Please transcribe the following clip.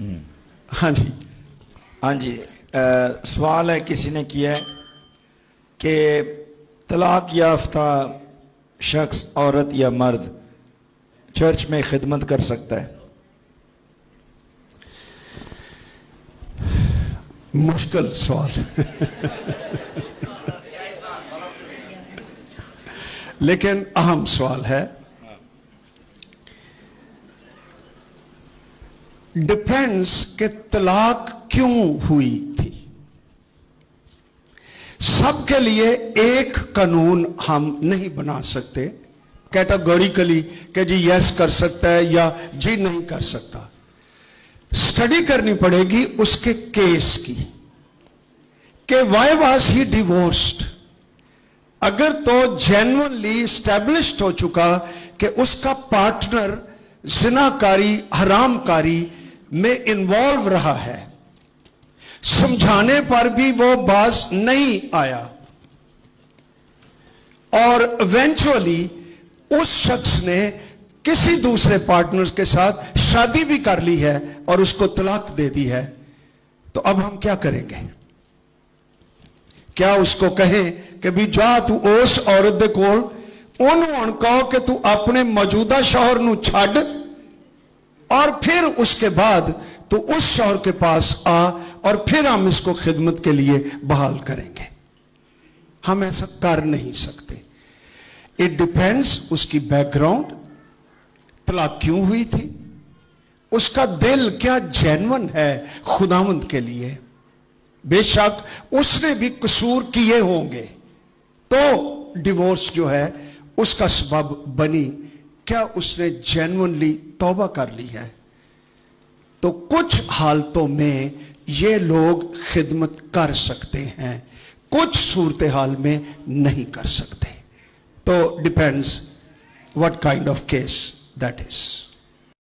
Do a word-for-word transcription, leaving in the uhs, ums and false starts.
हाँ जी हाँ जी सवाल है किसी ने किया है कि तलाक याफ्ता शख्स औरत या मर्द चर्च में खिदमत कर सकता है? मुश्किल सवाल लेकिन अहम सवाल है। डिपेंड्स के तलाक क्यों हुई थी। सबके लिए एक कानून हम नहीं बना सकते कैटेगोरिकली कि जी यस कर सकता है या जी नहीं कर सकता। स्टडी करनी पड़ेगी उसके केस की कि वाई वाज ही डिवोर्स्ड। अगर तो जेन्युइनली स्टैब्लिश्ड हो चुका कि उसका पार्टनर जिनाकारी हरामकारी में इन्वॉल्व रहा है, समझाने पर भी वो बाज नहीं आया और इवेंचुअली उस शख्स ने किसी दूसरे पार्टनर के साथ शादी भी कर ली है और उसको तलाक दे दी है, तो अब हम क्या करेंगे? क्या उसको कहें कि भी जा तू उस औरत दे कोल उन्होंने कहो कि तू अपने मौजूदा शौहर नू छड़ और फिर उसके बाद तू उस शौहर के पास आ और फिर हम इसको खिदमत के लिए बहाल करेंगे? हम ऐसा कर नहीं सकते। इट डिपेंड्स उसकी बैकग्राउंड, तलाक क्यों हुई थी, उसका दिल क्या जेन्युइन है खुदावंद के लिए। बेशक उसने भी कसूर किए होंगे तो डिवोर्स जो है उसका सबब बनी। क्या उसने जेन्युइनली तौबा कर ली है? तो कुछ हालतों में ये लोग खिदमत कर सकते हैं, कुछ सूरत हाल में नहीं कर सकते। तो depends what kind of case that is.